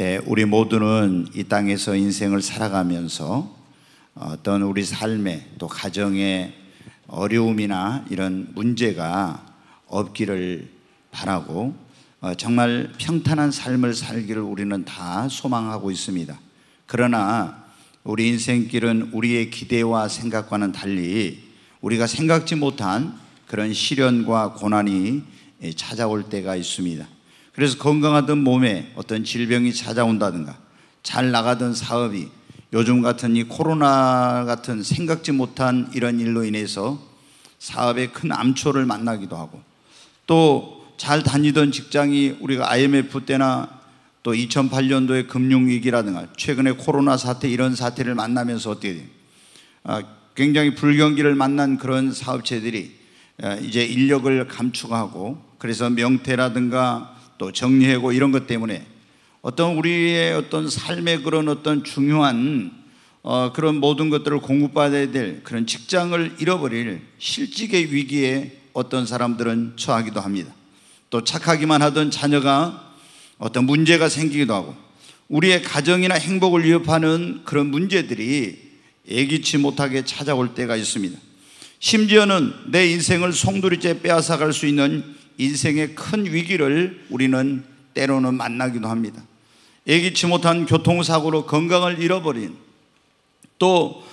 네, 우리 모두는 이 땅에서 인생을 살아가면서 어떤 우리 삶의 또 가정의 어려움이나 이런 문제가 없기를 바라고 정말 평탄한 삶을 살기를 우리는 다 소망하고 있습니다. 그러나 우리 인생길은 우리의 기대와 생각과는 달리 우리가 생각지 못한 그런 시련과 고난이 찾아올 때가 있습니다. 그래서 건강하던 몸에 어떤 질병이 찾아온다든가, 잘 나가던 사업이 요즘 같은 이 코로나 같은 생각지 못한 이런 일로 인해서 사업에 큰 암초를 만나기도 하고, 또 잘 다니던 직장이 우리가 IMF 때나 또 2008년도의 금융위기라든가 최근에 코로나 사태, 이런 사태를 만나면서 어떻게 돼요? 굉장히 불경기를 만난 그런 사업체들이 이제 인력을 감축하고, 그래서 명퇴라든가 또 정리해고, 이런 것 때문에 어떤 우리의 어떤 삶의 그런 어떤 중요한 그런 모든 것들을 공급받아야 될 그런 직장을 잃어버릴 실직의 위기에 어떤 사람들은 처하기도 합니다. 또 착하기만 하던 자녀가 어떤 문제가 생기기도 하고, 우리의 가정이나 행복을 위협하는 그런 문제들이 예기치 못하게 찾아올 때가 있습니다. 심지어는 내 인생을 송두리째 빼앗아갈 수 있는 인생의 큰 위기를 우리는 때로는 만나기도 합니다. 예기치 못한 교통사고로 건강을 잃어버린, 또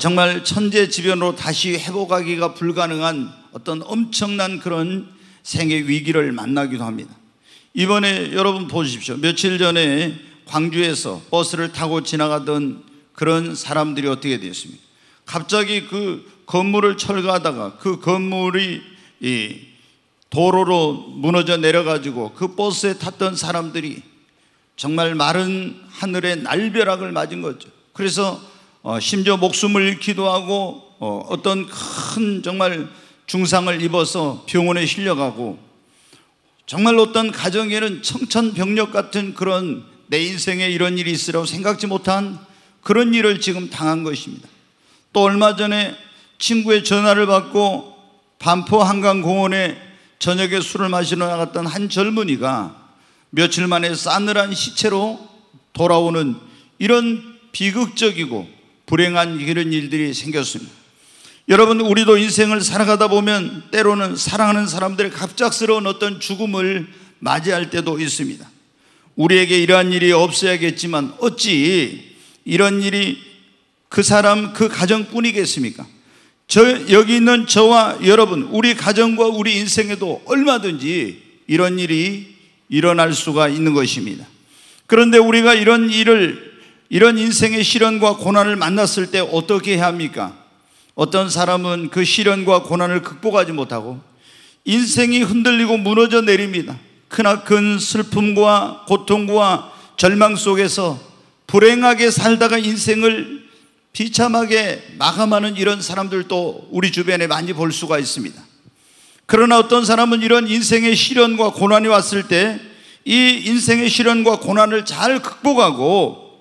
정말 천재지변으로 다시 회복하기가 불가능한 어떤 엄청난 그런 생의 위기를 만나기도 합니다. 이번에 여러분 보십시오. 며칠 전에 광주에서 버스를 타고 지나가던 그런 사람들이 어떻게 되었습니까? 갑자기 그 건물을 철거하다가 그 건물이 도로로 무너져 내려가지고 그 버스에 탔던 사람들이 정말 마른 하늘에 날벼락을 맞은 거죠. 그래서 심지어 목숨을 잃기도 하고 어떤 큰 정말 중상을 입어서 병원에 실려가고, 정말 어떤 가정에는 청천벽력 같은 그런 내 인생에 이런 일이 있으라고 생각지 못한 그런 일을 지금 당한 것입니다. 또 얼마 전에 친구의 전화를 받고 반포 한강공원에 저녁에 술을 마시러 나갔던 한 젊은이가 며칠 만에 싸늘한 시체로 돌아오는 이런 비극적이고 불행한 이런 일들이 생겼습니다. 여러분, 우리도 인생을 살아가다 보면 때로는 사랑하는 사람들의 갑작스러운 어떤 죽음을 맞이할 때도 있습니다. 우리에게 이러한 일이 없어야겠지만 어찌 이런 일이 그 사람, 그 가정뿐이겠습니까? 여기 있는 저와 여러분, 우리 가정과 우리 인생에도 얼마든지 이런 일이 일어날 수가 있는 것입니다. 그런데 우리가 이런 인생의 시련과 고난을 만났을 때 어떻게 해야 합니까? 어떤 사람은 그 시련과 고난을 극복하지 못하고 인생이 흔들리고 무너져 내립니다. 크나큰 슬픔과 고통과 절망 속에서 불행하게 살다가 인생을 비참하게 마감하는 이런 사람들도 우리 주변에 많이 볼 수가 있습니다. 그러나 어떤 사람은 이런 인생의 시련과 고난이 왔을 때 이 인생의 시련과 고난을 잘 극복하고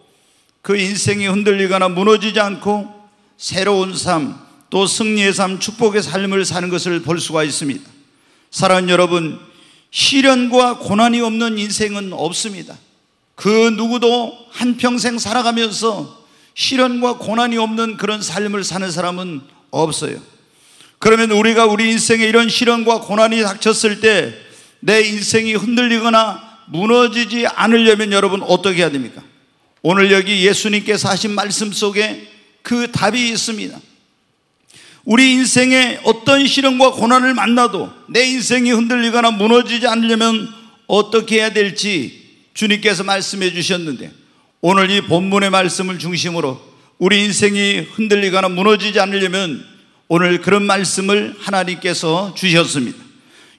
그 인생이 흔들리거나 무너지지 않고 새로운 삶, 또 승리의 삶, 축복의 삶을 사는 것을 볼 수가 있습니다. 사랑하는 여러분, 시련과 고난이 없는 인생은 없습니다. 그 누구도 한평생 살아가면서 시련과 고난이 없는 그런 삶을 사는 사람은 없어요. 그러면 우리가 우리 인생에 이런 시련과 고난이 닥쳤을 때 내 인생이 흔들리거나 무너지지 않으려면 여러분 어떻게 해야 됩니까? 오늘 여기 예수님께서 하신 말씀 속에 그 답이 있습니다. 우리 인생에 어떤 시련과 고난을 만나도 내 인생이 흔들리거나 무너지지 않으려면 어떻게 해야 될지 주님께서 말씀해 주셨는데, 오늘 이 본문의 말씀을 중심으로 우리 인생이 흔들리거나 무너지지 않으려면 오늘 그런 말씀을 하나님께서 주셨습니다.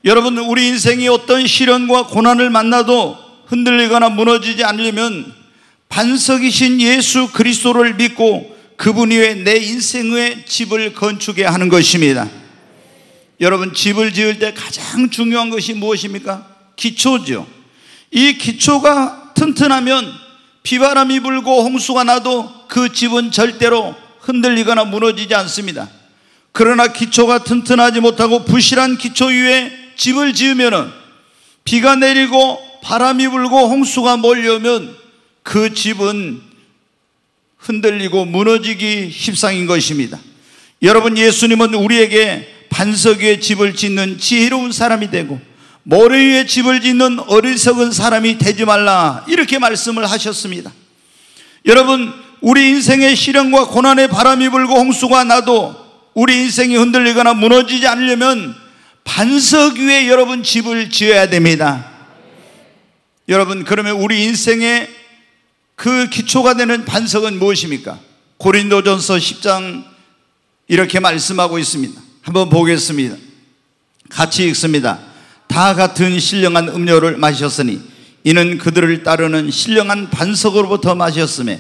여러분, 우리 인생이 어떤 시련과 고난을 만나도 흔들리거나 무너지지 않으려면 반석이신 예수 그리스도를 믿고 그분 위에 내 인생의 집을 건축해야 하는 것입니다. 여러분, 집을 지을 때 가장 중요한 것이 무엇입니까? 기초죠. 이 기초가 튼튼하면 비바람이 불고 홍수가 나도 그 집은 절대로 흔들리거나 무너지지 않습니다. 그러나 기초가 튼튼하지 못하고 부실한 기초 위에 집을 지으면 비가 내리고 바람이 불고 홍수가 몰려오면 그 집은 흔들리고 무너지기 십상인 것입니다. 여러분, 예수님은 우리에게 반석 위에 집을 짓는 지혜로운 사람이 되고 모래 위에 집을 짓는 어리석은 사람이 되지 말라, 이렇게 말씀을 하셨습니다. 여러분, 우리 인생의 시련과 고난의 바람이 불고 홍수가 나도 우리 인생이 흔들리거나 무너지지 않으려면 반석 위에 여러분 집을 지어야 됩니다. 여러분, 그러면 우리 인생의 그 기초가 되는 반석은 무엇입니까? 고린도전서 10장 이렇게 말씀하고 있습니다. 한번 보겠습니다. 같이 읽습니다. 다 같은 신령한 음료를 마셨으니 이는 그들을 따르는 신령한 반석으로부터 마셨으며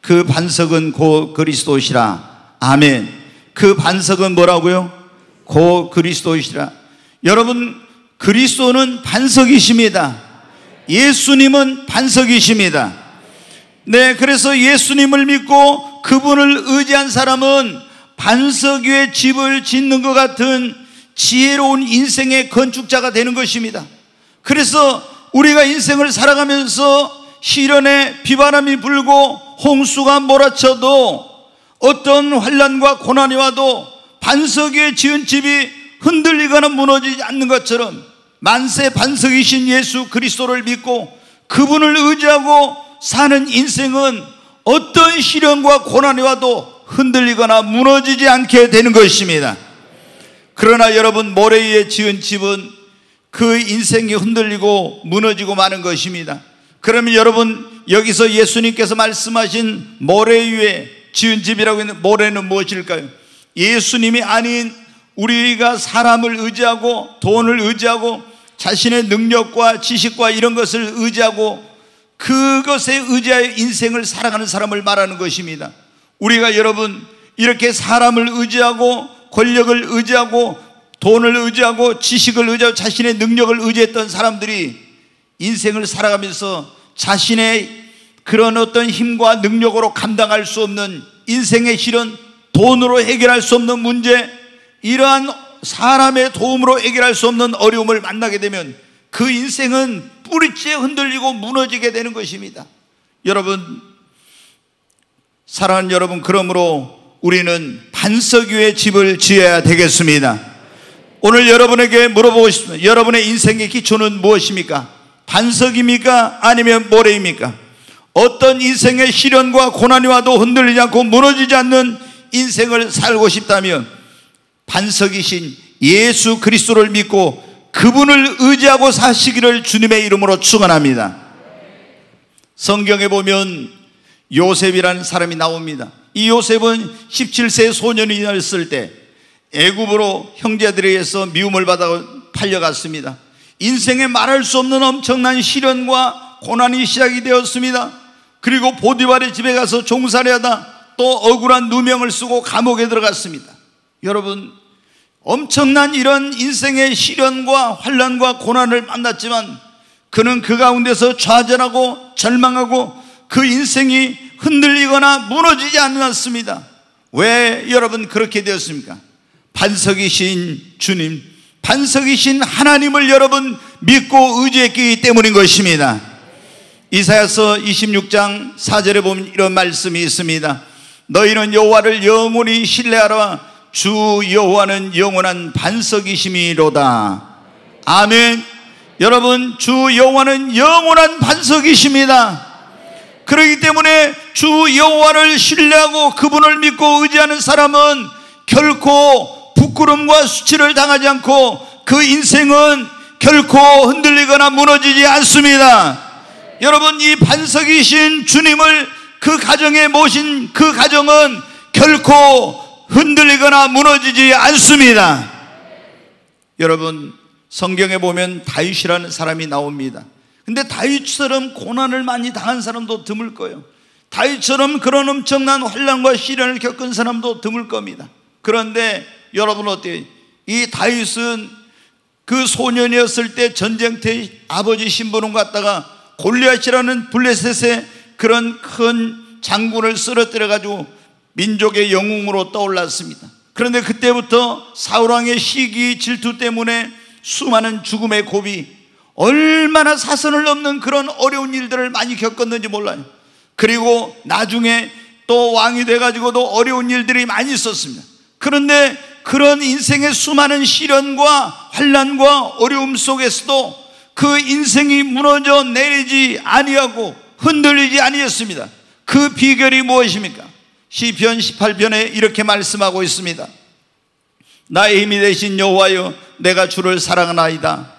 그 반석은 곧 그리스도시라. 아멘. 그 반석은 뭐라고요? 곧 그리스도시라. 여러분, 그리스도는 반석이십니다. 예수님은 반석이십니다. 네, 그래서 예수님을 믿고 그분을 의지한 사람은 반석 위에 집을 짓는 것 같은 지혜로운 인생의 건축자가 되는 것입니다. 그래서 우리가 인생을 살아가면서 시련에 비바람이 불고 홍수가 몰아쳐도 어떤 환난과 고난이 와도 반석 위에 지은 집이 흔들리거나 무너지지 않는 것처럼 만세 반석이신 예수 그리스도를 믿고 그분을 의지하고 사는 인생은 어떤 시련과 고난이 와도 흔들리거나 무너지지 않게 되는 것입니다. 그러나 여러분, 모래 위에 지은 집은 그 인생이 흔들리고 무너지고 마는 것입니다. 그러면 여러분, 여기서 예수님께서 말씀하신 모래 위에 지은 집이라고 했는데 모래는 무엇일까요? 예수님이 아닌 우리가 사람을 의지하고 돈을 의지하고 자신의 능력과 지식과 이런 것을 의지하고 그것에 의지하여 인생을 살아가는 사람을 말하는 것입니다. 우리가 여러분 이렇게 사람을 의지하고 권력을 의지하고 돈을 의지하고 지식을 의지하고 자신의 능력을 의지했던 사람들이 인생을 살아가면서 자신의 그런 어떤 힘과 능력으로 감당할 수 없는 인생의 실현, 돈으로 해결할 수 없는 문제, 이러한 사람의 도움으로 해결할 수 없는 어려움을 만나게 되면 그 인생은 뿌리째 흔들리고 무너지게 되는 것입니다. 여러분, 사랑하는 여러분, 그러므로 우리는 반석 위에 집을 지어야 되겠습니다. 오늘 여러분에게 물어보고 싶습니다. 여러분의 인생의 기초는 무엇입니까? 반석입니까? 아니면 모래입니까? 어떤 인생의 시련과 고난이 와도 흔들리지 않고 무너지지 않는 인생을 살고 싶다면 반석이신 예수 그리스도를 믿고 그분을 의지하고 사시기를 주님의 이름으로 축원합니다. 성경에 보면 요셉이라는 사람이 나옵니다. 이 요셉은 17세 소년이었을 때 애굽으로 형제들에 의해서 미움을 받아 팔려갔습니다. 인생에 말할 수 없는 엄청난 시련과 고난이 시작이 되었습니다. 그리고 보디발의 집에 가서 종살이 하다 또 억울한 누명을 쓰고 감옥에 들어갔습니다. 여러분, 엄청난 이런 인생의 시련과 환난과 고난을 만났지만 그는 그 가운데서 좌절하고 절망하고 그 인생이 흔들리거나 무너지지 않았습니다. 왜 여러분 그렇게 되었습니까? 반석이신 주님, 반석이신 하나님을 여러분 믿고 의지했기 때문인 것입니다. 이사야서 26장 4절에 보면 이런 말씀이 있습니다. 너희는 여호와를 영원히 신뢰하라. 주 여호와는 영원한 반석이심이로다. 아멘. 여러분, 주 여호와는 영원한 반석이십니다. 그렇기 때문에 주 여호와를 신뢰하고 그분을 믿고 의지하는 사람은 결코 부끄럼과 수치를 당하지 않고 그 인생은 결코 흔들리거나 무너지지 않습니다. 여러분, 이 반석이신 주님을 그 가정에 모신 그 가정은 결코 흔들리거나 무너지지 않습니다. 여러분, 성경에 보면 다윗이라는 사람이 나옵니다. 근데 다윗처럼 고난을 많이 당한 사람도 드물 거예요. 다윗처럼 그런 엄청난 환난과 시련을 겪은 사람도 드물 겁니다. 그런데 여러분 어때요? 이 다윗은 그 소년이었을 때 전쟁터에 아버지 심부름 갔다가 골리앗이라는 블레셋의 그런 큰 장군을 쓰러뜨려가지고 민족의 영웅으로 떠올랐습니다. 그런데 그때부터 사울왕의 시기 질투 때문에 수많은 죽음의 고비, 얼마나 사선을 넘는 그런 어려운 일들을 많이 겪었는지 몰라요. 그리고 나중에 또 왕이 돼가지고도 어려운 일들이 많이 있었습니다. 그런데 그런 인생의 수많은 시련과 환난과 어려움 속에서도 그 인생이 무너져 내리지 아니하고 흔들리지 아니했습니다. 그 비결이 무엇입니까? 시편 18편에 이렇게 말씀하고 있습니다. 나의 힘이 되신 여호와여, 내가 주를 사랑하나이다.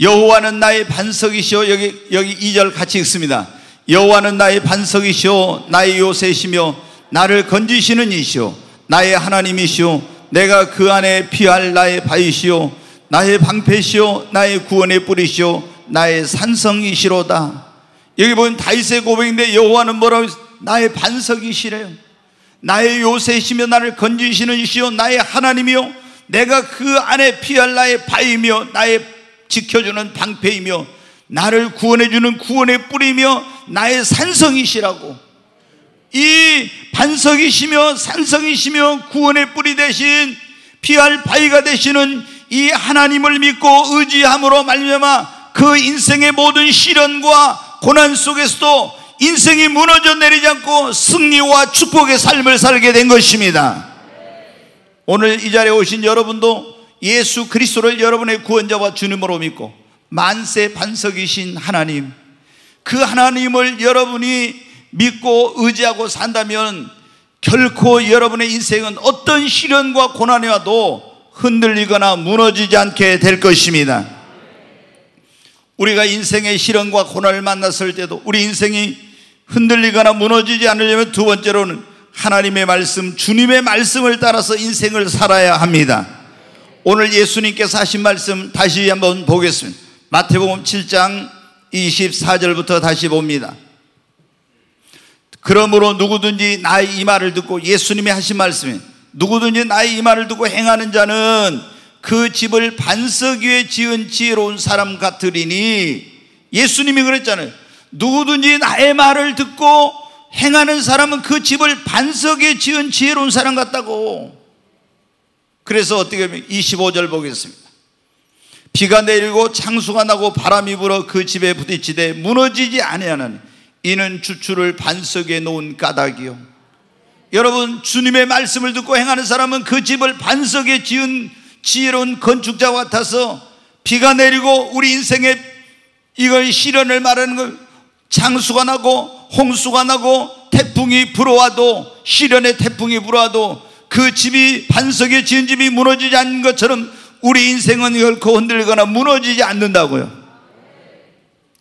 여호와는 나의 반석이시오. 여기 2절 같이 읽습니다. 여호와는 나의 반석이시오, 나의 요새시며 나를 건지시는 이시오, 나의 하나님이시오, 내가 그 안에 피할 나의 바위시오, 나의 방패시오, 나의 구원의 뿌리시오, 나의 산성이시로다. 여기 보면 다윗의 고백인데 여호와는 뭐라고? 나의 반석이시래요. 나의 요새시며 나를 건지시는 이시오, 나의 하나님이요, 내가 그 안에 피할 나의 바위며 나의 지켜주는 방패이며 나를 구원해주는 구원의 뿌리며 나의 산성이시라고. 이 반석이시며 산성이시며 구원의 뿌리 대신 피할 바위가 되시는 이 하나님을 믿고 의지함으로 말미암아 그 인생의 모든 시련과 고난 속에서도 인생이 무너져 내리지 않고 승리와 축복의 삶을 살게 된 것입니다. 오늘 이 자리에 오신 여러분도 예수 그리스도를 여러분의 구원자와 주님으로 믿고 만세 반석이신 하나님, 그 하나님을 여러분이 믿고 의지하고 산다면 결코 여러분의 인생은 어떤 시련과 고난이 와도 흔들리거나 무너지지 않게 될 것입니다. 우리가 인생의 시련과 고난을 만났을 때도 우리 인생이 흔들리거나 무너지지 않으려면 두 번째로는 하나님의 말씀, 주님의 말씀을 따라서 인생을 살아야 합니다. 오늘 예수님께서 하신 말씀 다시 한번 보겠습니다. 마태복음 7장 24절부터 다시 봅니다. 그러므로 누구든지 나의 이 말을 듣고, 예수님이 하신 말씀이, 누구든지 나의 이 말을 듣고 행하는 자는 그 집을 반석 위에 지은 지혜로운 사람 같으리니. 예수님이 그랬잖아요. 누구든지 나의 말을 듣고 행하는 사람은 그 집을 반석 위에 지은 지혜로운 사람 같다고. 그래서 어떻게 보면 25절 보겠습니다. 비가 내리고 창수가 나고 바람이 불어 그 집에 부딪히되 무너지지 아니하나니 이는 주추를 반석에 놓은 까닭이요. 여러분, 주님의 말씀을 듣고 행하는 사람은 그 집을 반석에 지은 지혜로운 건축자와 같아서 비가 내리고 우리 인생의 이걸 시련을 말하는 걸, 창수가 나고 홍수가 나고 태풍이 불어와도, 시련의 태풍이 불어와도 그 집이 반석에 지은 집이 무너지지 않는 것처럼 우리 인생은 결코 흔들거나 무너지지 않는다고요.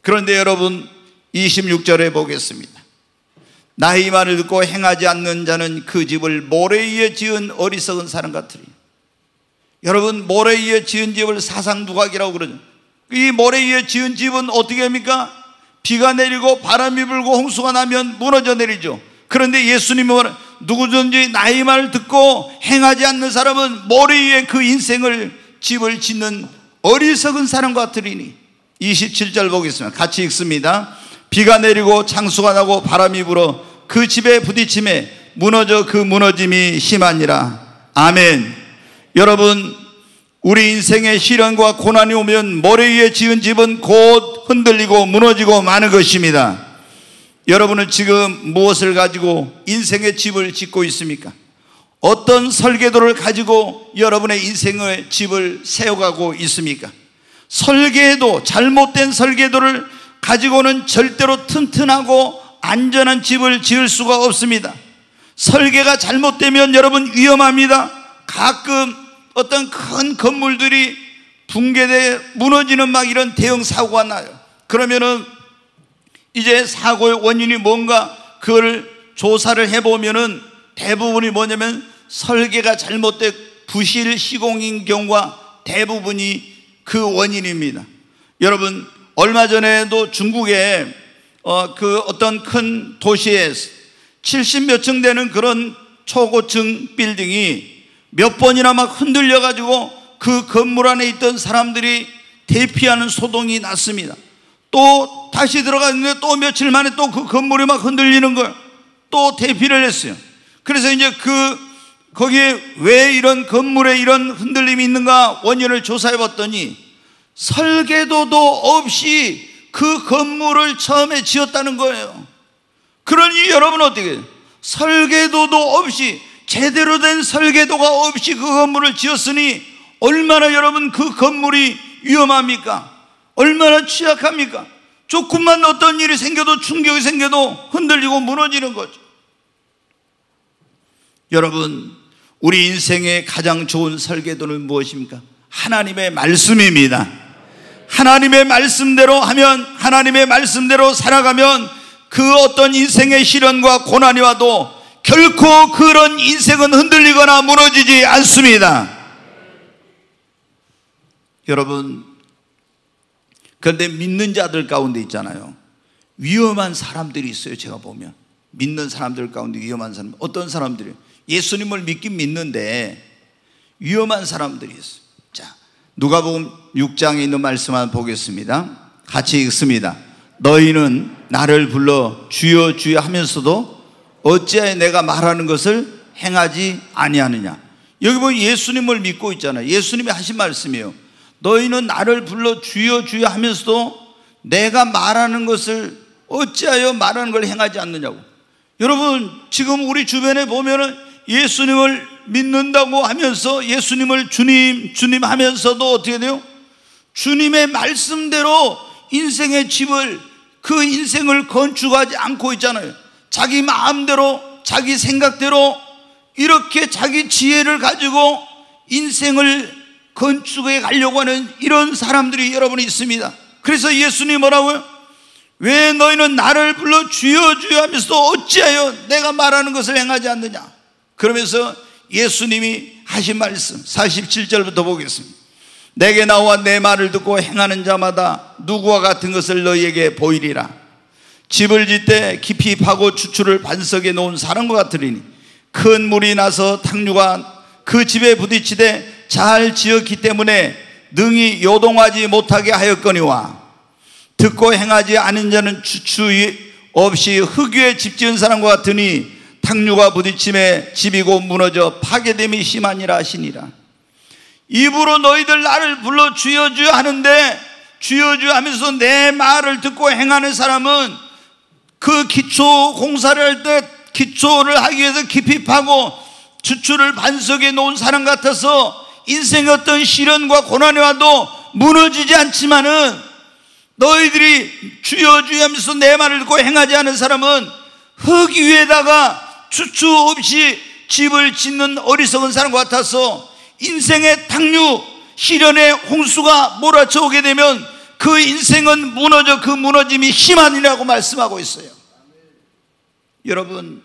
그런데 여러분 26절에 보겠습니다. 나의 말을 듣고 행하지 않는 자는 그 집을 모래 위에 지은 어리석은 사람 같으리. 여러분, 모래 위에 지은 집을 사상누각이라고 그러죠. 이 모래 위에 지은 집은 어떻게 합니까? 비가 내리고 바람이 불고 홍수가 나면 무너져 내리죠. 그런데 예수님은 누구든지 나의 말을 듣고 행하지 않는 사람은 모래 위에 그 인생을, 집을 짓는 어리석은 사람 같으리니. 27절 보겠습니다. 같이 읽습니다. 비가 내리고 창수가 나고 바람이 불어 그 집에 부딪힘에 무너져 그 무너짐이 심하니라. 아멘. 여러분, 우리 인생의 시련과 고난이 오면 모래 위에 지은 집은 곧 흔들리고 무너지고 마는 것입니다. 여러분은 지금 무엇을 가지고 인생의 집을 짓고 있습니까? 어떤 설계도를 가지고 여러분의 인생의 집을 세워가고 있습니까? 설계도, 잘못된 설계도를 가지고는 절대로 튼튼하고 안전한 집을 지을 수가 없습니다. 설계가 잘못되면 여러분 위험합니다. 가끔 어떤 큰 건물들이 붕괴돼 무너지는 막 이런 대형 사고가 나요. 그러면은 이제 사고의 원인이 뭔가 그걸 조사를 해보면은 대부분이 뭐냐면 설계가 잘못된 부실 시공인 경우가 대부분이 그 원인입니다. 여러분, 얼마 전에도 중국에 그 어떤 큰 도시에 70몇 층 되는 그런 초고층 빌딩이 몇 번이나 막 흔들려가지고 그 건물 안에 있던 사람들이 대피하는 소동이 났습니다. 또 다시 들어갔는데 또 며칠 만에 또 그 건물이 막 흔들리는 걸 또 대피를 했어요. 그래서 이제 거기에 왜 이런 건물에 이런 흔들림이 있는가 원인을 조사해 봤더니 설계도도 없이 그 건물을 처음에 지었다는 거예요. 그러니 여러분은 어떻게 설계도도 없이, 제대로 된 설계도가 없이 그 건물을 지었으니 얼마나 여러분 그 건물이 위험합니까? 얼마나 취약합니까? 조금만 어떤 일이 생겨도, 충격이 생겨도 흔들리고 무너지는 거죠. 여러분, 우리 인생의 가장 좋은 설계도는 무엇입니까? 하나님의 말씀입니다. 하나님의 말씀대로 하면, 하나님의 말씀대로 살아가면 그 어떤 인생의 시련과 고난이 와도 결코 그런 인생은 흔들리거나 무너지지 않습니다. 여러분, 그런데 믿는 자들 가운데 있잖아요, 위험한 사람들이 있어요. 제가 보면 믿는 사람들 가운데 위험한 사람, 어떤 사람들이 예수님을 믿긴 믿는데 위험한 사람들이 있어요. 자, 누가복음 6장에 있는 말씀 한번 보겠습니다. 같이 읽습니다. 너희는 나를 불러 주여 주여 하면서도 어찌하여 내가 말하는 것을 행하지 아니하느냐. 여기 보면 예수님을 믿고 있잖아요. 예수님이 하신 말씀이에요. 너희는 나를 불러 주여 주여 하면서도 내가 말하는 것을 어찌하여 말하는 걸 행하지 않느냐고. 여러분, 지금 우리 주변에 보면은 예수님을 믿는다고 하면서 예수님을 주님 주님 하면서도 어떻게 돼요? 주님의 말씀대로 인생의 집을, 그 인생을 건축하지 않고 있잖아요. 자기 마음대로, 자기 생각대로, 이렇게 자기 지혜를 가지고 인생을 건축에 가려고 하는 이런 사람들이 여러분이 있습니다. 그래서 예수님이 뭐라고요? 왜 너희는 나를 불러 주여 주여 하면서도 어찌하여 내가 말하는 것을 행하지 않느냐. 그러면서 예수님이 하신 말씀 47절부터 보겠습니다. 내게 나와 내 말을 듣고 행하는 자마다 누구와 같은 것을 너희에게 보이리라. 집을 짓되 깊이 파고 추추를 반석에 놓은 사람과 같으리니 큰 물이 나서 탕류가 그 집에 부딪히되 잘 지었기 때문에 능히 요동하지 못하게 하였거니와, 듣고 행하지 않은 자는 추추 없이 흙 위에 집 지은 사람과 같으니 탕류가 부딪힘에 집이 곧 무너져 파괴됨이 심하니라 하시니라. 입으로 너희들 나를 불러 주여 주여 하는데, 주여 주여 하면서 내 말을 듣고 행하는 사람은 그 기초 공사를 할 때 기초를 하기 위해서 깊이 파고 추추를 반석에 놓은 사람 같아서 인생의 어떤 시련과 고난이 와도 무너지지 않지만은, 너희들이 주여 주여 하면서 내 말을 듣고 행하지 않은 사람은 흙 위에다가 추추 없이 집을 짓는 어리석은 사람과 같아서 인생의 탕류, 시련의 홍수가 몰아쳐오게 되면 그 인생은 무너져 그 무너짐이 심하니라고 말씀하고 있어요. 여러분,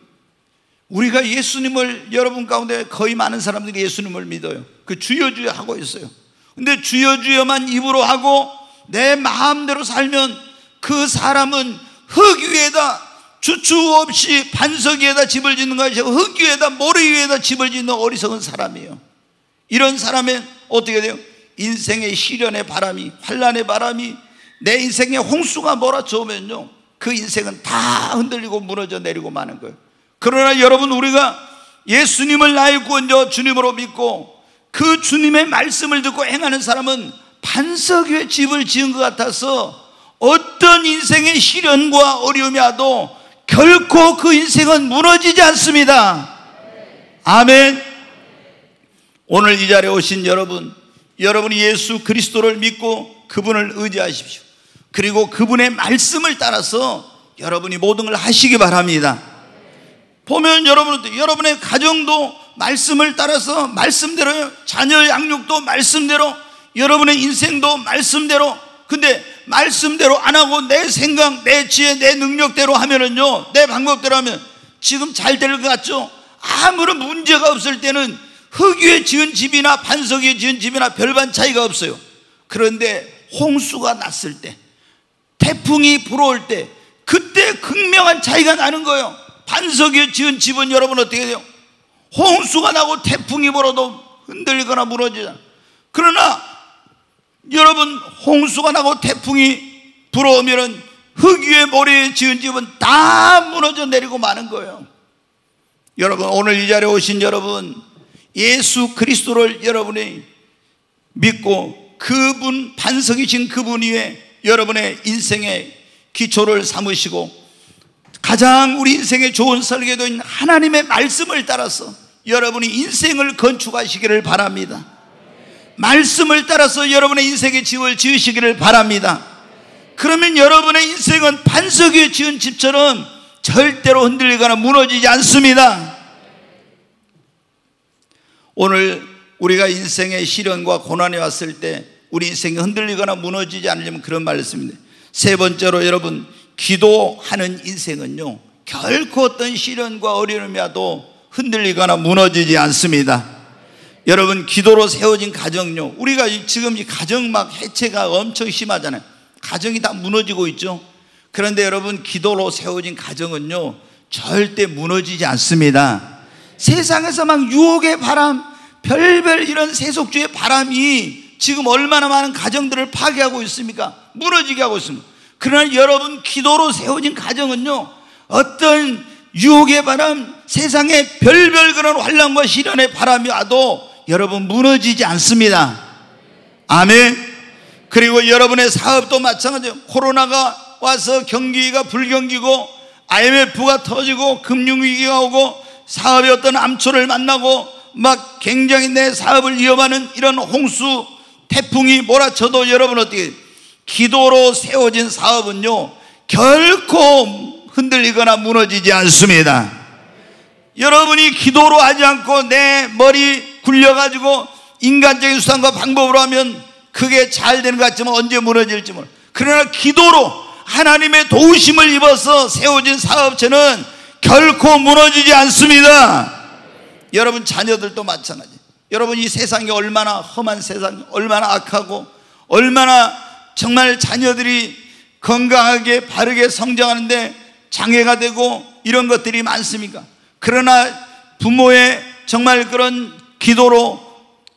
우리가 예수님을, 여러분 가운데 거의 많은 사람들이 예수님을 믿어요. 그 주여 주여 하고 있어요. 근데 주여 주여만 입으로 하고 내 마음대로 살면 그 사람은 흙 위에다, 주추 없이 반석 위에다 집을 짓는 것이, 흙 위에다, 모래 위에다 집을 짓는 어리석은 사람이에요. 이런 사람은 어떻게 돼요? 인생의 시련의 바람이, 환난의 바람이, 내 인생의 홍수가 몰아쳐오면요, 그 인생은 다 흔들리고 무너져 내리고 마는 거예요. 그러나 여러분, 우리가 예수님을 나의 구원자 주님으로 믿고 그 주님의 말씀을 듣고 행하는 사람은 반석 위에 집을 지은 것 같아서 어떤 인생의 시련과 어려움이 와도 결코 그 인생은 무너지지 않습니다. 아멘. 오늘 이 자리에 오신 여러분, 여러분이 예수 그리스도를 믿고 그분을 의지하십시오. 그리고 그분의 말씀을 따라서 여러분이 모든 걸 하시기 바랍니다. 보면 여러분은, 여러분의 가정도 말씀을 따라서 말씀대로, 자녀 양육도 말씀대로, 여러분의 인생도 말씀대로. 근데 말씀대로 안 하고 내 생각, 내 지혜, 내 능력대로 하면은요, 내 방법대로 하면 지금 잘 될 것 같죠? 아무런 문제가 없을 때는 흙 위에 지은 집이나 반석 위에 지은 집이나 별반 차이가 없어요. 그런데 홍수가 났을 때, 태풍이 불어올 때, 그때 극명한 차이가 나는 거예요. 반석 위에 지은 집은 여러분 어떻게 돼요? 홍수가 나고 태풍이 불어도 흔들리거나 무너지잖아. 그러나 여러분, 홍수가 나고 태풍이 불어오면은 흙 위에 모래에 지은 집은 다 무너져 내리고 마는 거예요. 여러분, 오늘 이 자리에 오신 여러분, 예수 그리스도를 여러분이 믿고 그분, 반석이신 그분 위에 여러분의 인생의 기초를 삼으시고 가장 우리 인생의 좋은 설계도인 하나님의 말씀을 따라서 여러분이 인생을 건축하시기를 바랍니다. 말씀을 따라서 여러분의 인생의 집을 지으시기를 바랍니다. 그러면 여러분의 인생은 반석 위에 지은 집처럼 절대로 흔들리거나 무너지지 않습니다. 오늘 우리가 인생의 시련과 고난이 왔을 때 우리 인생이 흔들리거나 무너지지 않으려면 그런 말씀입니다. 세 번째로 여러분, 기도하는 인생은요 결코 어떤 시련과 어려움이 와도 흔들리거나 무너지지 않습니다. 여러분, 기도로 세워진 가정요, 우리가 지금 이 가정 막 해체가 엄청 심하잖아요. 가정이 다 무너지고 있죠. 그런데 여러분, 기도로 세워진 가정은요 절대 무너지지 않습니다. 세상에서 막 유혹의 바람, 별별 이런 세속주의 바람이 지금 얼마나 많은 가정들을 파괴하고 있습니까? 무너지게 하고 있습니다. 그러나 여러분, 기도로 세워진 가정은요 어떤 유혹의 바람, 세상의 별별 그런 환난과 시련의 바람이 와도 여러분 무너지지 않습니다. 아멘. 그리고 여러분의 사업도 마찬가지예요. 코로나가 와서 경기가 불경기고 IMF가 터지고 금융위기가 오고 사업의 어떤 암초를 만나고 막 굉장히 내 사업을 위협하는 이런 홍수, 태풍이 몰아쳐도 여러분 어떻게, 기도로 세워진 사업은요 결코 흔들리거나 무너지지 않습니다. 여러분이 기도로 하지 않고 내 머리 굴려가지고 인간적인 수단과 방법으로 하면 그게 잘 되는 것 같지만 언제 무너질지 몰라요. 그러나 기도로 하나님의 도우심을 입어서 세워진 사업체는 결코 무너지지 않습니다. 여러분, 자녀들도 마찬가지. 여러분, 이 세상이 얼마나 험한 세상, 얼마나 악하고 얼마나 정말 자녀들이 건강하게 바르게 성장하는데 장애가 되고 이런 것들이 많습니까? 그러나 부모의 정말 그런 기도로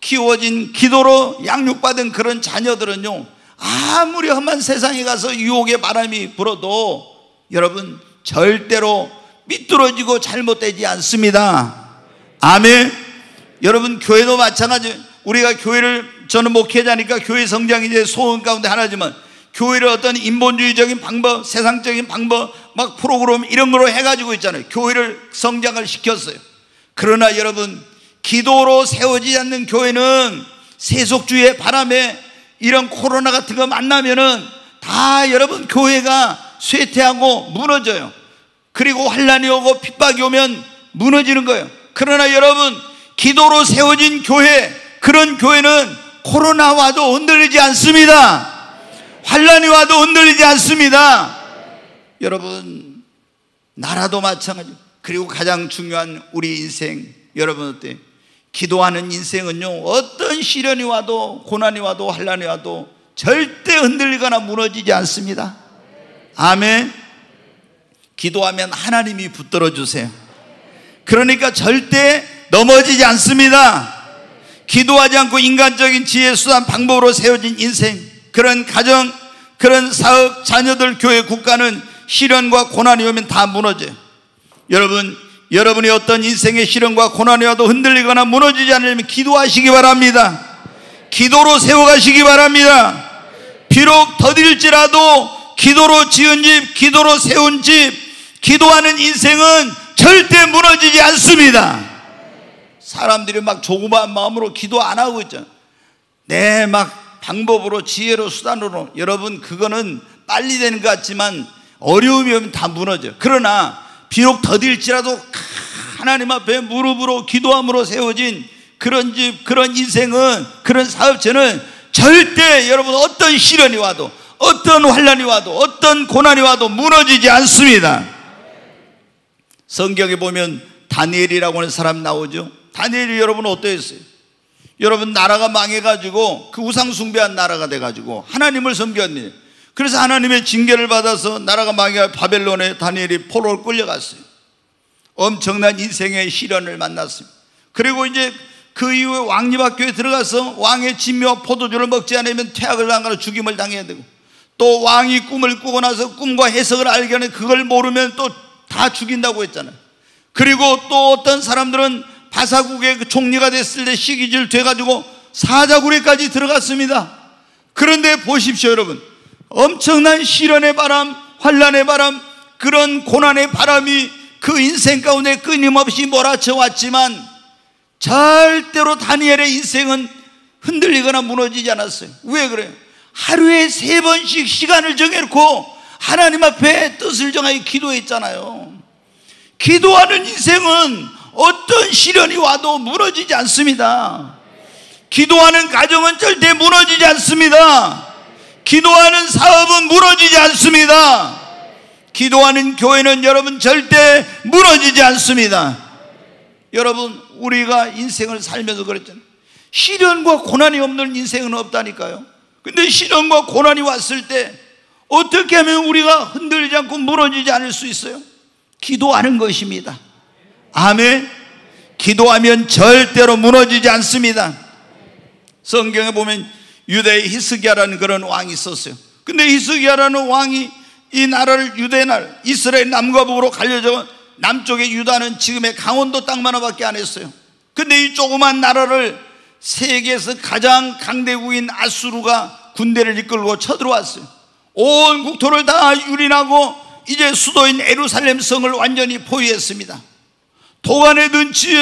키워진, 기도로 양육받은 그런 자녀들은요 아무리 험한 세상에 가서 유혹의 바람이 불어도 여러분 절대로 삐뚤어지고 잘못되지 않습니다. 아멘. 여러분, 교회도 마찬가지. 우리가 교회를, 저는 목회자니까 교회 성장이 이제 소원 가운데 하나지만, 교회를 어떤 인본주의적인 방법, 세상적인 방법, 막 프로그램 이런 거로 해가지고 있잖아요. 교회를 성장을 시켰어요. 그러나 여러분, 기도로 세워지지 않는 교회는 세속주의의 바람에 이런 코로나 같은 거 만나면은 다 여러분 교회가 쇠퇴하고 무너져요. 그리고 환란이 오고 핍박이 오면 무너지는 거예요. 그러나 여러분, 기도로 세워진 교회, 그런 교회는 코로나 와도 흔들리지 않습니다. 환란이 와도 흔들리지 않습니다. 여러분, 나라도 마찬가지. 그리고 가장 중요한 우리 인생, 여러분 어때요? 기도하는 인생은요 어떤 시련이 와도, 고난이 와도, 환란이 와도 절대 흔들리거나 무너지지 않습니다. 아멘. 기도하면 하나님이 붙들어 주세요. 그러니까 절대 넘어지지 않습니다. 기도하지 않고 인간적인 지혜, 수단, 방법으로 세워진 인생, 그런 가정, 그런 사업, 자녀들, 교회, 국가는 시련과 고난이 오면 다 무너져요. 여러분, 여러분이 어떤 인생의 시련과 고난이 와도 흔들리거나 무너지지 않으려면 기도하시기 바랍니다. 기도로 세워가시기 바랍니다. 비록 더딜지라도 기도로 지은 집, 기도로 세운 집, 기도하는 인생은 절대 무너지지 않습니다. 사람들이 막 조그마한 마음으로 기도 안 하고 있잖아요. 네, 막 방법으로, 지혜로, 수단으로. 여러분, 그거는 빨리 되는 것 같지만 어려움이 오면 다 무너져요. 그러나 비록 더딜지라도 하나님 앞에 무릎으로 기도함으로 세워진 그런 집, 그런 인생은, 그런 사업체는 절대 여러분 어떤 시련이 와도, 어떤 환난이 와도, 어떤 고난이 와도 무너지지 않습니다. 성경에 보면 다니엘이라고 하는 사람 나오죠. 다니엘이 여러분 어떠했어요? 여러분, 나라가 망해가지고 그 우상숭배한 나라가 돼가지고 하나님을 섬겼는데, 그래서 하나님의 징계를 받아서 나라가 망해 바벨론에 다니엘이 포로로 끌려갔어요. 엄청난 인생의 시련을 만났습니다. 그리고 이제 그 이후에 왕립학교에 들어가서 왕의 진미와 포도주를 먹지 않으면 퇴학을 당하거나 죽임을 당해야 되고, 또 왕이 꿈을 꾸고 나서 꿈과 해석을 알게 하는, 그걸 모르면 또 다 죽인다고 했잖아요. 그리고 또 어떤 사람들은 바사국의 그 총리가 됐을 때 시기질 돼가지고 사자굴에까지 들어갔습니다. 그런데 보십시오 여러분, 엄청난 시련의 바람, 환난의 바람, 그런 고난의 바람이 그 인생 가운데 끊임없이 몰아쳐 왔지만 절대로 다니엘의 인생은 흔들리거나 무너지지 않았어요. 왜 그래요? 하루에 3번씩 시간을 정해놓고 하나님 앞에 뜻을 정하여 기도했잖아요. 기도하는 인생은 어떤 시련이 와도 무너지지 않습니다. 기도하는 가정은 절대 무너지지 않습니다. 기도하는 사업은 무너지지 않습니다. 기도하는 교회는 여러분 절대 무너지지 않습니다. 여러분, 우리가 인생을 살면서 그랬잖아요. 시련과 고난이 없는 인생은 없다니까요. 근데 시련과 고난이 왔을 때 어떻게 하면 우리가 흔들리지 않고 무너지지 않을 수 있어요? 기도하는 것입니다. 아멘. 기도하면 절대로 무너지지 않습니다. 성경에 보면 유대의 히스기야라는 그런 왕이 있었어요. 근데 히스기야라는 왕이 이 나라를, 유대 나라 이스라엘 남과 북으로 갈려져, 남쪽의 유다는 지금의 강원도 땅만 밖에 안 했어요. 근데 이 조그만 나라를 세계에서 가장 강대국인 아수르가 군대를 이끌고 쳐들어왔어요. 온 국토를 다 유린하고 이제 수도인 예루살렘 성을 완전히 포위했습니다. 도관의 눈치,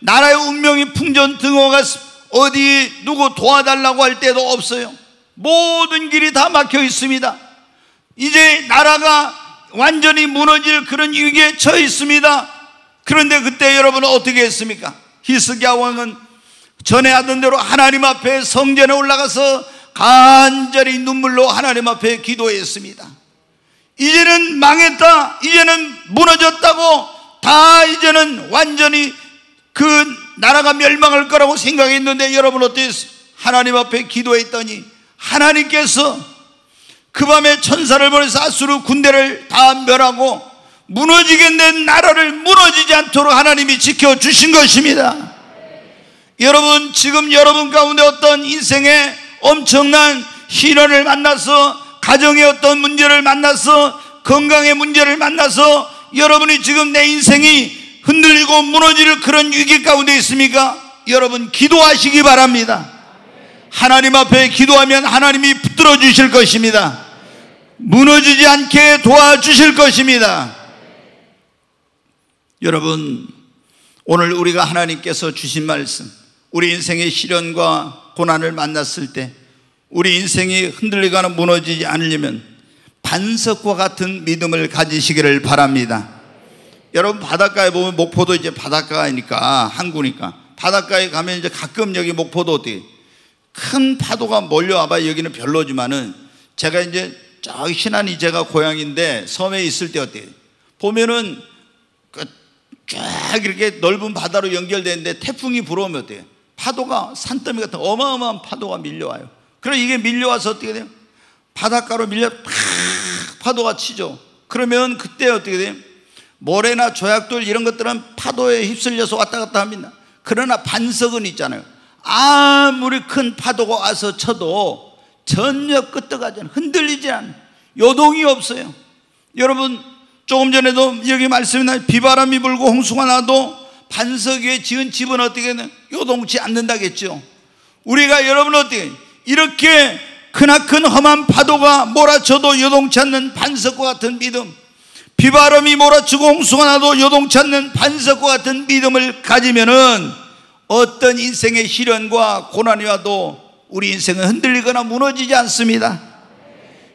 나라의 운명이 풍전등화가 어디 누구 도와달라고 할 때도 없어요. 모든 길이 다 막혀 있습니다. 이제 나라가 완전히 무너질 그런 위기에 처해 있습니다. 그런데 그때 여러분은 어떻게 했습니까? 히스기야 왕은 전에 하던 대로 하나님 앞에 성전에 올라가서 간절히 눈물로 하나님 앞에 기도했습니다. 이제는 망했다, 이제는 무너졌다고, 다 이제는 완전히 그 나라가 멸망할 거라고 생각했는데 여러분 어때요? 하나님 앞에 기도했더니 하나님께서 그 밤에 천사를 보내서 아수르 군대를 다 멸하고 무너지게 된 나라를 무너지지 않도록 하나님이 지켜주신 것입니다. 여러분, 지금 여러분 가운데 어떤 인생의 엄청난 시련을 만나서, 가정의 어떤 문제를 만나서, 건강의 문제를 만나서 여러분이 지금 내 인생이 흔들리고 무너질 그런 위기 가운데 있습니까? 여러분, 기도하시기 바랍니다. 하나님 앞에 기도하면 하나님이 붙들어 주실 것입니다. 무너지지 않게 도와주실 것입니다. 여러분, 오늘 우리가 하나님께서 주신 말씀, 우리 인생의 시련과 고난을 만났을 때 우리 인생이 흔들리거나 무너지지 않으려면 반석과 같은 믿음을 가지시기를 바랍니다. 여러분, 바닷가에 보면, 목포도 이제 바닷가니까, 항구니까 바닷가에 가면 이제 가끔 여기 목포도 어떻게 큰 파도가 몰려와봐 여기는 별로지만은, 제가 이제 저 신안이 제가 고향인데 섬에 있을 때 어때요? 보면은 쫙 이렇게 넓은 바다로 연결되는데 태풍이 불어오면 어때요? 파도가 산더미 같은 어마어마한 파도가 밀려와요. 그럼 이게 밀려와서 어떻게 돼요? 바닷가로 밀려 팍 파도가 치죠. 그러면 그때 어떻게 돼요? 모래나 조약돌 이런 것들은 파도에 휩쓸려서 왔다 갔다 합니다. 그러나 반석은 있잖아요. 아무리 큰 파도가 와서 쳐도 전혀 끄떡하지 않아요. 흔들리지 않아요. 요동이 없어요. 여러분, 조금 전에도 여기 말씀이 나요. 비바람이 불고 홍수가 나도 반석 위에 지은 집은 어떻게 해요? 요동치 않는다겠죠. 우리가, 여러분 어떻게 해요? 이렇게 크나큰 험한 파도가 몰아쳐도 요동치 않는 반석과 같은 믿음, 비바람이 몰아치고 홍수가 나도 요동치 않는 반석과 같은 믿음을 가지면은 어떤 인생의 시련과 고난이 와도 우리 인생은 흔들리거나 무너지지 않습니다.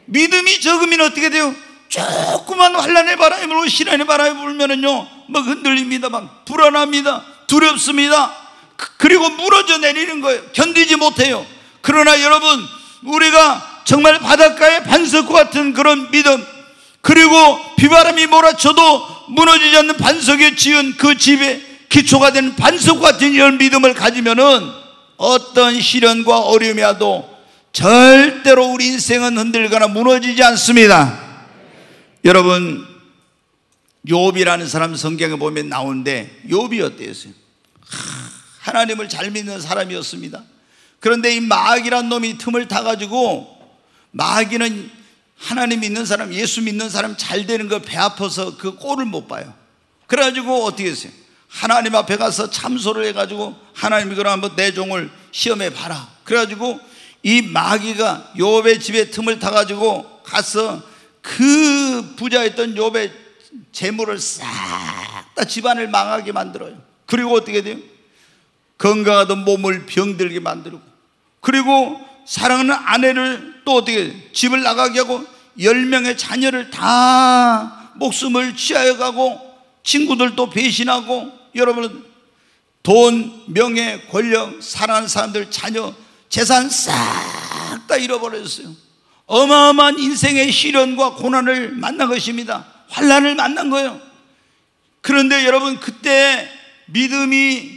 믿음이 적으면 어떻게 돼요? 조그만 환난의 바람이 불고 시련의 바람이 불면은요, 막 흔들립니다. 막 불안합니다. 두렵습니다. 그리고 무너져 내리는 거예요. 견디지 못해요. 그러나 여러분, 우리가 정말 바닷가의 반석과 같은 그런 믿음, 그리고 비바람이 몰아쳐도 무너지지 않는 반석에 지은 그 집에 기초가 된 반석 같은 이런 믿음을 가지면은 어떤 시련과 어려움이 와도 절대로 우리 인생은 흔들거나 무너지지 않습니다. 여러분, 욥이라는 사람 성경에 보면 나오는데 욥이 어땠어요? 하나님을 잘 믿는 사람이었습니다. 그런데 이 마귀라는 놈이 틈을 타가지고, 마귀는 하나님 믿는 사람, 예수 믿는 사람 잘 되는 거 배 아파서 그 꼴을 못 봐요. 그래가지고 어떻게 했어요? 하나님 앞에 가서 참소를 해가지고, 하나님, 그럼 한번 내 종을 시험해 봐라. 그래가지고 이 마귀가 욥의 집에 틈을 타가지고 가서 그 부자였던 욥의 재물을 싹 다 집안을 망하게 만들어요. 그리고 어떻게 돼요? 건강하던 몸을 병들게 만들고, 그리고 사랑하는 아내를 또 어떻게 돼요? 집을 나가게 하고 10명의 자녀를 다 목숨을 취하여 가고, 친구들도 배신하고, 여러분 돈, 명예, 권력, 사랑하는 사람들, 자녀, 재산 싹 다 잃어버렸어요. 어마어마한 인생의 시련과 고난을 만난 것입니다. 환난을 만난 거예요. 그런데 여러분, 그때 믿음이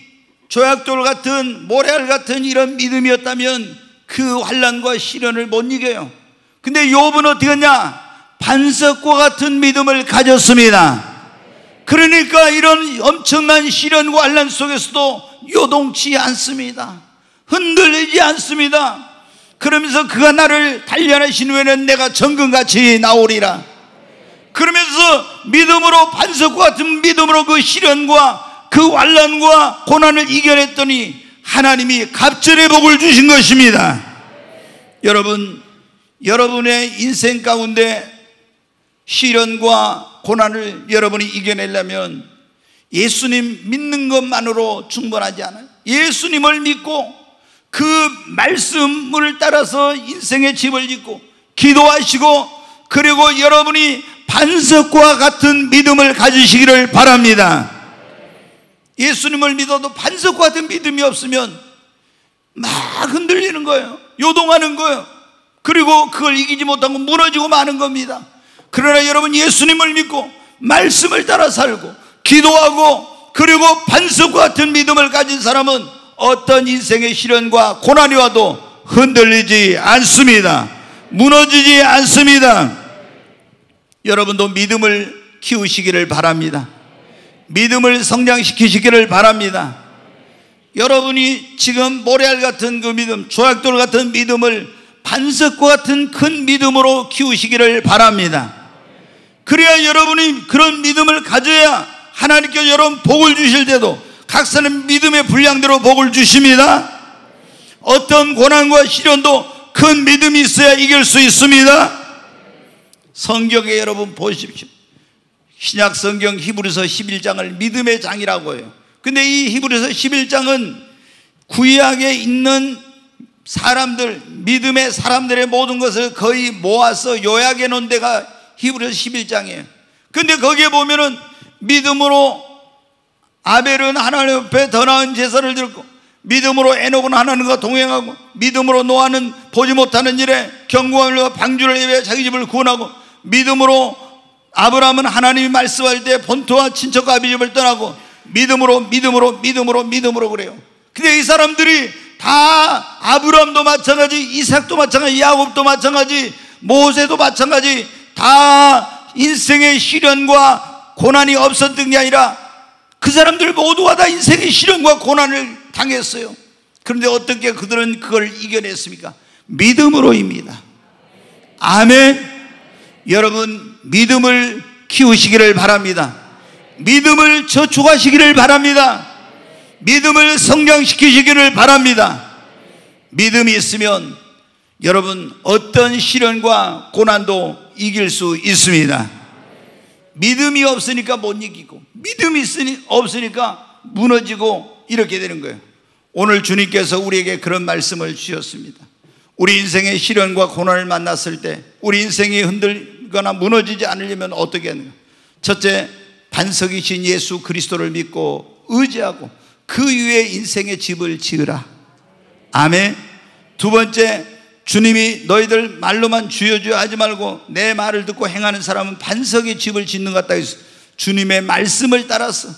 조약돌 같은, 모래알 같은 이런 믿음이었다면 그 환난과 시련을 못 이겨요. 근데 욥은 어떻게 했냐? 반석과 같은 믿음을 가졌습니다. 그러니까 이런 엄청난 시련과 환난 속에서도 요동치 않습니다. 흔들리지 않습니다. 그러면서 그가 나를 단련하신 후에는 내가 정금같이 나오리라. 그러면서 믿음으로, 반석과 같은 믿음으로 그 시련과 그 환난과 고난을 이겨냈더니 하나님이 갑절의 복을 주신 것입니다. 여러분, 여러분의 인생 가운데 시련과 고난을 여러분이 이겨내려면 예수님 믿는 것만으로 충분하지 않아요. 예수님을 믿고 그 말씀을 따라서 인생의 집을 짓고 기도하시고, 그리고 여러분이 반석과 같은 믿음을 가지시기를 바랍니다. 예수님을 믿어도 반석과 같은 믿음이 없으면 막 흔들리는 거예요. 요동하는 거예요. 그리고 그걸 이기지 못하고 무너지고 마는 겁니다. 그러나 여러분, 예수님을 믿고 말씀을 따라 살고 기도하고 그리고 반석과 같은 믿음을 가진 사람은 어떤 인생의 시련과 고난이 와도 흔들리지 않습니다. 무너지지 않습니다. 여러분도 믿음을 키우시기를 바랍니다. 믿음을 성장시키시기를 바랍니다. 여러분이 지금 모래알 같은 그 믿음, 조약돌 같은 믿음을 반석과 같은 큰 믿음으로 키우시기를 바랍니다. 그래야 여러분이 그런 믿음을 가져야 하나님께서 여러분 복을 주실 때도 각 사람 믿음의 분량대로 복을 주십니다. 어떤 고난과 시련도 큰 믿음이 있어야 이길 수 있습니다. 성경에 여러분 보십시오. 신약 성경 히브리서 11장을 믿음의 장이라고 해요. 근데 이 히브리서 11장은 구약에 있는 사람들, 믿음의 사람들의 모든 것을 거의 모아서 요약해 놓은 데가 히브리서 11장이에요. 근데 거기에 보면은 믿음으로 아벨은 하나님 옆에 더 나은 제사를 드렸고, 믿음으로 에녹은 하나님과 동행하고, 믿음으로 노아는 보지 못하는 일에 경고함과 방주를 예비해 자기 집을 구원하고, 믿음으로 아브라함은 하나님이 말씀할 때 본토와 친척과 아비 집을 떠나고, 믿음으로 그래요. 근데 이 사람들이 다, 아브라함도 마찬가지, 이삭도 마찬가지, 야곱도 마찬가지, 모세도 마찬가지, 다 인생의 시련과 고난이 없었던 게 아니라 그 사람들 모두가 다 인생의 시련과 고난을 당했어요. 그런데 어떻게 그들은 그걸 이겨냈습니까? 믿음으로입니다. 아멘. 여러분, 믿음을 키우시기를 바랍니다. 믿음을 저축하시기를 바랍니다. 믿음을 성장시키시기를 바랍니다. 믿음이 있으면 여러분 어떤 시련과 고난도 이길 수 있습니다. 믿음이 없으니까 못 이기고, 믿음이 없으니까 무너지고, 이렇게 되는 거예요. 오늘 주님께서 우리에게 그런 말씀을 주셨습니다. 우리 인생의 시련과 고난을 만났을 때 우리 인생이 흔들거나 무너지지 않으려면 어떻게 하는가? 첫째, 반석이신 예수 그리스도를 믿고 의지하고 그 위에 인생의 집을 지으라. 아멘. 두 번째, 주님이 너희들 말로만 주여 하지 말고 내 말을 듣고 행하는 사람은 반석의 집을 짓는 것 같다 해서 주님의 말씀을 따라서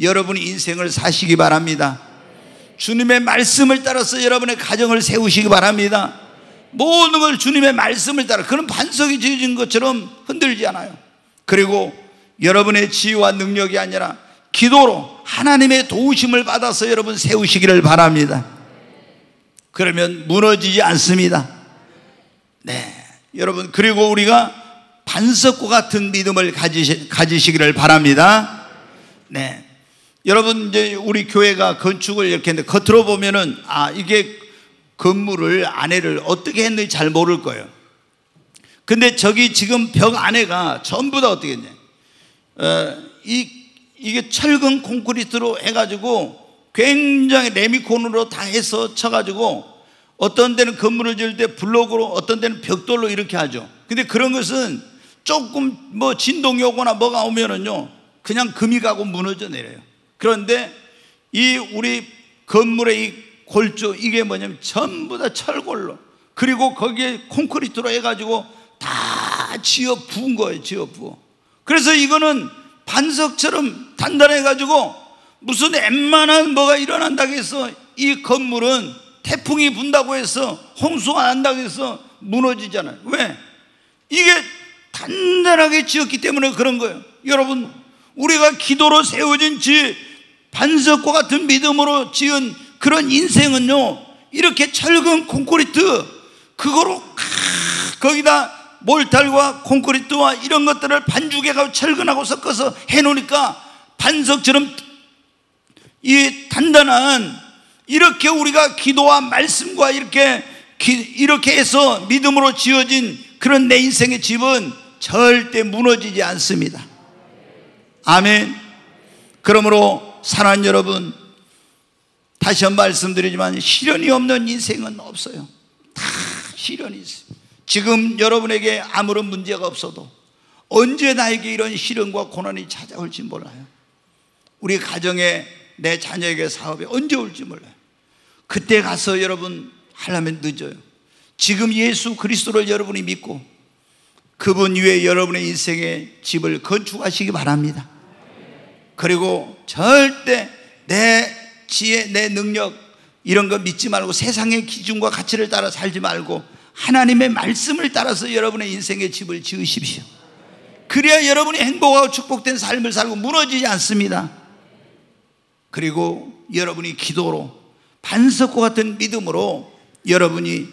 여러분이 인생을 사시기 바랍니다. 주님의 말씀을 따라서 여러분의 가정을 세우시기 바랍니다. 모든 걸 주님의 말씀을 따라, 그런 반석이 지어진 것처럼 흔들지 않아요. 그리고 여러분의 지혜와 능력이 아니라 기도로 하나님의 도우심을 받아서 여러분 세우시기를 바랍니다. 그러면 무너지지 않습니다. 네, 여러분, 그리고 우리가 반석과 같은 믿음을 가지시기를 바랍니다. 네, 여러분, 이제 우리 교회가 건축을 이렇게 했는데 겉으로 보면은 이게 건물을 안에를 어떻게 했는지 잘 모를 거예요. 근데 저기 지금 벽 안에가 전부 다 어떻게 했냐, 이게 철근 콘크리트로 해가지고 굉장히 레미콘으로 다 해서 쳐가지고 어떤 데는 건물을 지을 때 블록으로, 어떤 데는 벽돌로 이렇게 하죠. 근데 그런 것은 조금 뭐 진동이 오거나 뭐가 오면은요 그냥 금이 가고 무너져 내려요. 그런데 이 우리 건물의 이 골조, 이게 뭐냐면 전부 다 철골로, 그리고 거기에 콘크리트로 해가지고 다 지어 부은 거예요. 지어 부어. 그래서 이거는 반석처럼 단단해가지고 무슨 웬만한 뭐가 일어난다고 해서, 이 건물은 태풍이 분다고 해서 홍수가 난다고 해서 무너지잖아요. 왜? 이게 단단하게 지었기 때문에 그런 거예요. 여러분, 우리가 기도로 세워진 지 반석과 같은 믿음으로 지은 그런 인생은요 이렇게 철근 콘크리트, 그거로 거기다 몰탈과 콘크리트와 이런 것들을 반죽해가지고 철근하고 섞어서 해놓으니까 반석처럼 이 단단한, 이렇게 우리가 기도와 말씀과 이렇게 해서 믿음으로 지어진 그런 내 인생의 집은 절대 무너지지 않습니다. 아멘. 그러므로 사랑하는 여러분, 다시 한 번 말씀드리지만 시련이 없는 인생은 없어요. 다 시련이 있어요. 지금 여러분에게 아무런 문제가 없어도 언제 나에게 이런 시련과 고난이 찾아올지 몰라요. 우리 가정에, 내 자녀에게, 사업에 언제 올지 몰라요. 그때 가서 여러분 하려면 늦어요. 지금 예수 그리스도를 여러분이 믿고 그분 위에 여러분의 인생의 집을 건축하시기 바랍니다. 그리고 절대 내 지혜, 내 능력 이런 거 믿지 말고 세상의 기준과 가치를 따라 살지 말고 하나님의 말씀을 따라서 여러분의 인생의 집을 지으십시오. 그래야 여러분이 행복하고 축복된 삶을 살고 무너지지 않습니다. 그리고 여러분이 기도로, 반석과 같은 믿음으로 여러분이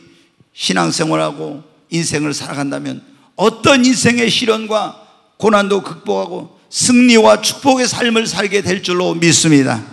신앙생활하고 인생을 살아간다면 어떤 인생의 시련과 고난도 극복하고 승리와 축복의 삶을 살게 될 줄로 믿습니다.